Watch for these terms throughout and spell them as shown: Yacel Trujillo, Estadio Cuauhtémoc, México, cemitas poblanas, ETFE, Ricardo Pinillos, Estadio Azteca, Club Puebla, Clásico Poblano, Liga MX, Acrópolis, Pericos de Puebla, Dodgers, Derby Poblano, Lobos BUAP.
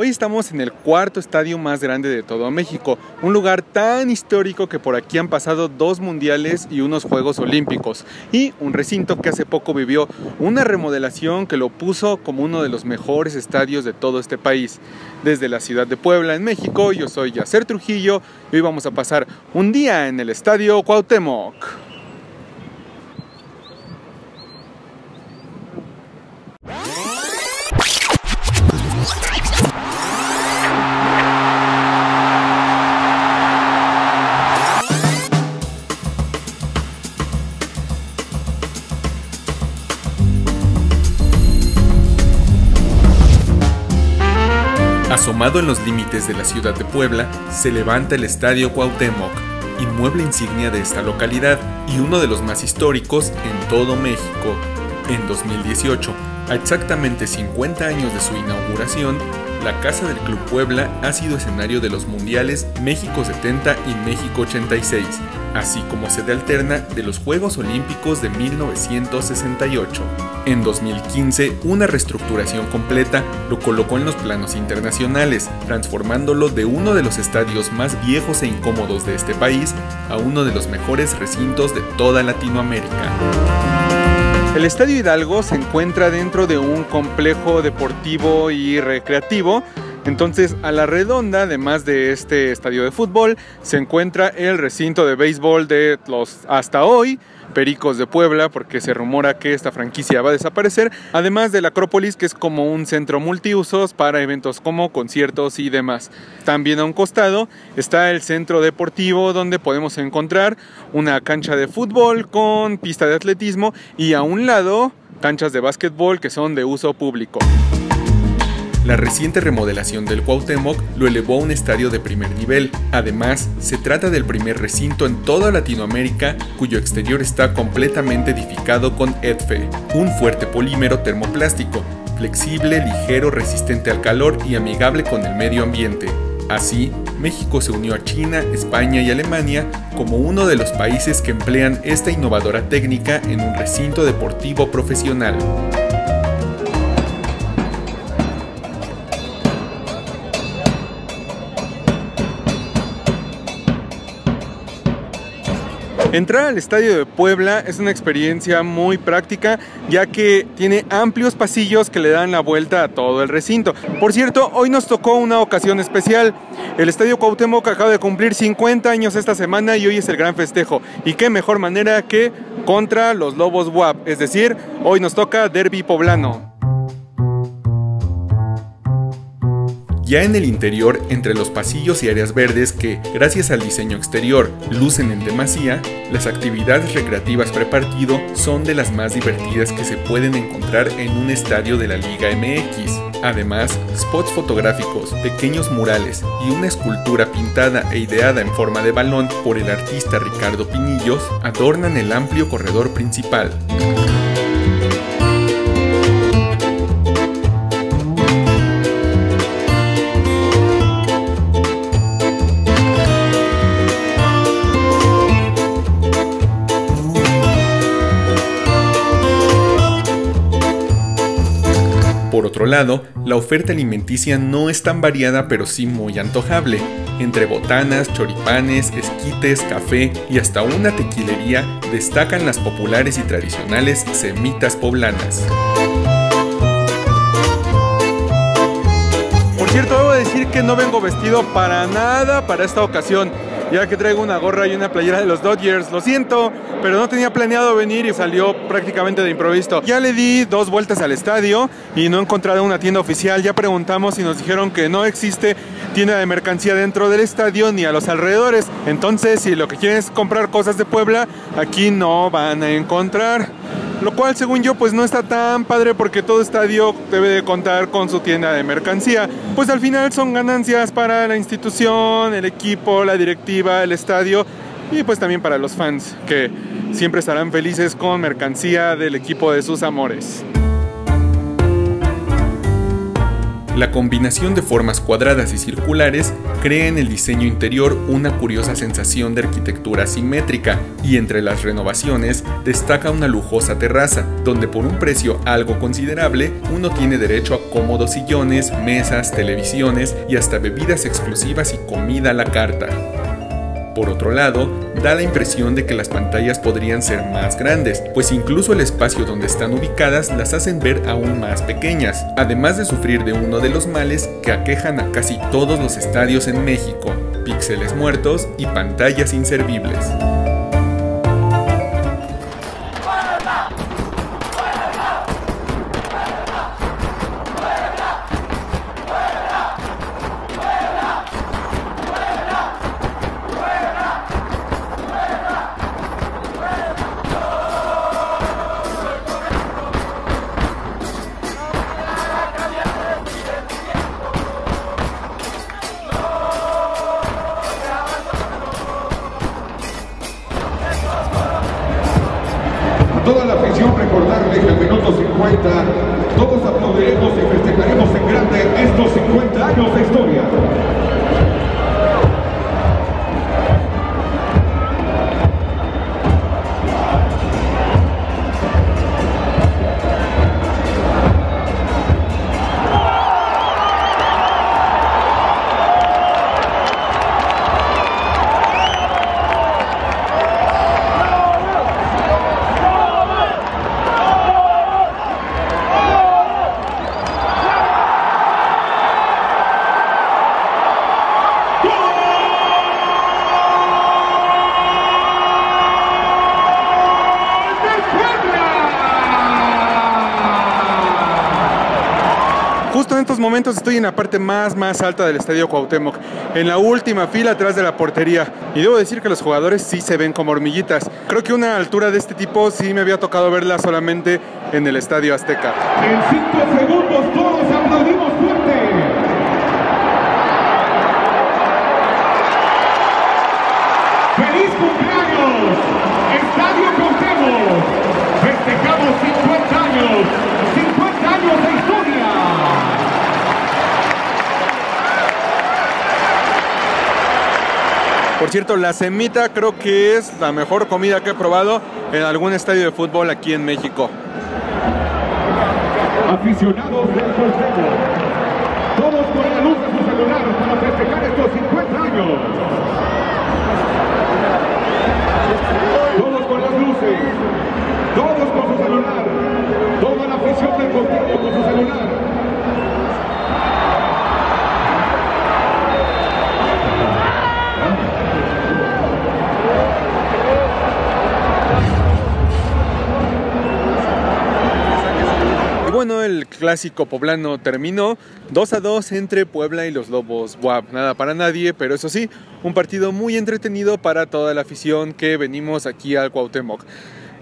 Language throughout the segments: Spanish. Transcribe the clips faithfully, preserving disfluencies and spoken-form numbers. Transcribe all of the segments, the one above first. Hoy estamos en el cuarto estadio más grande de todo México, un lugar tan histórico que por aquí han pasado dos mundiales y unos Juegos Olímpicos, y un recinto que hace poco vivió una remodelación que lo puso como uno de los mejores estadios de todo este país. Desde la ciudad de Puebla, en México, yo soy Yacel Trujillo y hoy vamos a pasar un día en el Estadio Cuauhtémoc. Asomado en los límites de la ciudad de Puebla, se levanta el Estadio Cuauhtémoc, inmueble insignia de esta localidad y uno de los más históricos en todo México. En dos mil dieciocho, a exactamente cincuenta años de su inauguración, la Casa del Club Puebla ha sido escenario de los mundiales México setenta y México ochenta y seis, así como sede alterna de los Juegos Olímpicos de mil novecientos sesenta y ocho. En dos mil quince, una reestructuración completa lo colocó en los planos internacionales, transformándolo de uno de los estadios más viejos e incómodos de este país a uno de los mejores recintos de toda Latinoamérica. El Estadio Hidalgo se encuentra dentro de un complejo deportivo y recreativo. Entonces, a la redonda, además de este estadio de fútbol, se encuentra el recinto de béisbol de los hasta hoy Pericos de Puebla, porque se rumora que esta franquicia va a desaparecer, además de la Acrópolis, que es como un centro multiusos para eventos como conciertos y demás. También a un costado está el centro deportivo, donde podemos encontrar una cancha de fútbol con pista de atletismo y a un lado canchas de básquetbol que son de uso público. La reciente remodelación del Cuauhtémoc lo elevó a un estadio de primer nivel. Además, se trata del primer recinto en toda Latinoamérica cuyo exterior está completamente edificado con E T F E, un fuerte polímero termoplástico, flexible, ligero, resistente al calor y amigable con el medio ambiente. Así, México se unió a China, España y Alemania como uno de los países que emplean esta innovadora técnica en un recinto deportivo profesional. Entrar al Estadio de Puebla es una experiencia muy práctica, ya que tiene amplios pasillos que le dan la vuelta a todo el recinto. Por cierto, hoy nos tocó una ocasión especial. El Estadio Cuauhtémoc acaba de cumplir cincuenta años esta semana y hoy es el gran festejo. Y qué mejor manera que contra los Lobos B U A P, es decir, hoy nos toca Derby Poblano. Ya en el interior, entre los pasillos y áreas verdes que, gracias al diseño exterior, lucen en demasía, las actividades recreativas prepartido son de las más divertidas que se pueden encontrar en un estadio de la Liga M X. Además, spots fotográficos, pequeños murales y una escultura pintada e ideada en forma de balón por el artista Ricardo Pinillos adornan el amplio corredor principal. Por otro lado, la oferta alimenticia no es tan variada, pero sí muy antojable. Entre botanas, choripanes, esquites, café y hasta una tequilería destacan las populares y tradicionales cemitas poblanas. Por cierto, debo decir que no vengo vestido para nada para esta ocasión, ya que traigo una gorra y una playera de los Dodgers. Lo siento, pero no tenía planeado venir y salió prácticamente de improviso. Ya le di dos vueltas al estadio y no encontraron una tienda oficial. Ya preguntamos y nos dijeron que no existe tienda de mercancía dentro del estadio ni a los alrededores. Entonces, si lo que quieren es comprar cosas de Puebla, aquí no van a encontrar. Lo cual, según yo, pues no está tan padre, porque todo estadio debe de contar con su tienda de mercancía. Pues al final son ganancias para la institución, el equipo, la directiva, el estadio, y pues también para los fans, que siempre estarán felices con mercancía del equipo de sus amores. La combinación de formas cuadradas y circulares crea en el diseño interior una curiosa sensación de arquitectura asimétrica, y entre las renovaciones destaca una lujosa terraza, donde por un precio algo considerable uno tiene derecho a cómodos sillones, mesas, televisiones y hasta bebidas exclusivas y comida a la carta. Por otro lado, da la impresión de que las pantallas podrían ser más grandes, pues incluso el espacio donde están ubicadas las hacen ver aún más pequeñas, además de sufrir de uno de los males que aquejan a casi todos los estadios en México: píxeles muertos y pantallas inservibles. Toda la afición, recordarles que al minuto cincuenta todos aplaudiremos y festejaremos en grande estos cincuenta años de historia. Justo en estos momentos estoy en la parte más más alta del Estadio Cuauhtémoc, en la última fila atrás de la portería, y debo decir que los jugadores sí se ven como hormiguitas. Creo que una altura de este tipo sí me había tocado verla solamente en el Estadio Azteca. En cinco segundos todos aplaudimos fuerte. Por cierto, la cemita creo que es la mejor comida que he probado en algún estadio de fútbol aquí en México. Aficionados del Cuauhtémoc, todos con la luz de su celular para festejar estos cincuenta años. Todos con las luces, todos con su celular, toda la afición del Cuauhtémoc con su celular. Bueno, el Clásico Poblano terminó dos a dos entre Puebla y los Lobos B U A P. Nada para nadie, pero eso sí, un partido muy entretenido para toda la afición que venimos aquí al Cuauhtémoc.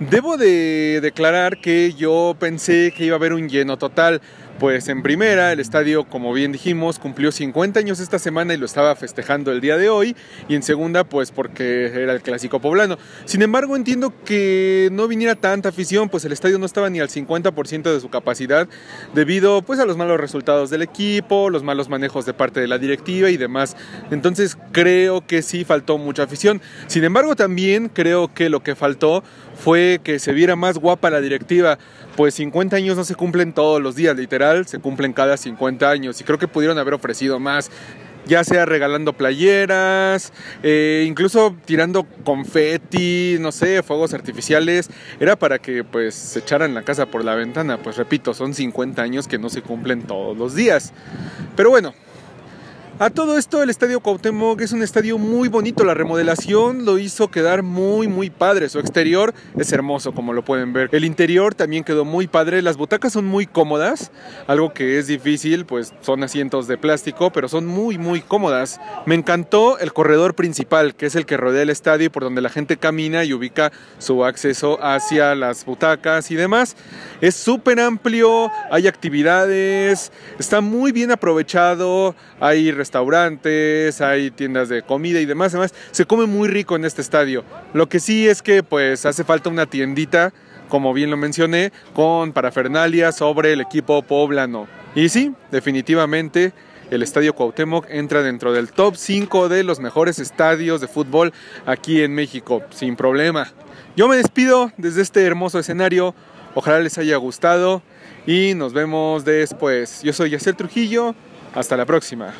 Debo de declarar que yo pensé que iba a haber un lleno total, pues en primera el estadio, como bien dijimos, cumplió cincuenta años esta semana y lo estaba festejando el día de hoy, y en segunda pues porque era el Clásico Poblano. Sin embargo, entiendo que no viniera tanta afición, pues el estadio no estaba ni al cincuenta por ciento de su capacidad debido pues a los malos resultados del equipo, los malos manejos de parte de la directiva y demás. Entonces creo que sí faltó mucha afición. Sin embargo, también creo que lo que faltó fue que se viera más guapa la directiva, pues cincuenta años no se cumplen todos los días, literal. Se cumplen cada cincuenta años, y creo que pudieron haber ofrecido más, ya sea regalando playeras, eh, incluso tirando confeti, no sé, fuegos artificiales. Era para que pues se echaran la casa por la ventana, pues repito, son cincuenta años que no se cumplen todos los días. Pero bueno, a todo esto el Estadio Cuauhtémoc es un estadio muy bonito. La remodelación lo hizo quedar muy muy padre. Su exterior es hermoso, como lo pueden ver. El interior también quedó muy padre. Las butacas son muy cómodas, algo que es difícil, pues son asientos de plástico, pero son muy muy cómodas. Me encantó el corredor principal, que es el que rodea el estadio, por donde la gente camina y ubica su acceso hacia las butacas y demás. Es súper amplio, hay actividades, está muy bien aprovechado, hay restaurantes, hay tiendas de comida y demás, además se come muy rico en este estadio. Lo que sí es que pues hace falta una tiendita, como bien lo mencioné, con parafernalia sobre el equipo poblano. Y sí, definitivamente el Estadio Cuauhtémoc entra dentro del top cinco de los mejores estadios de fútbol aquí en México, sin problema. Yo me despido desde este hermoso escenario, ojalá les haya gustado y nos vemos después. Yo soy Yacel Trujillo, hasta la próxima.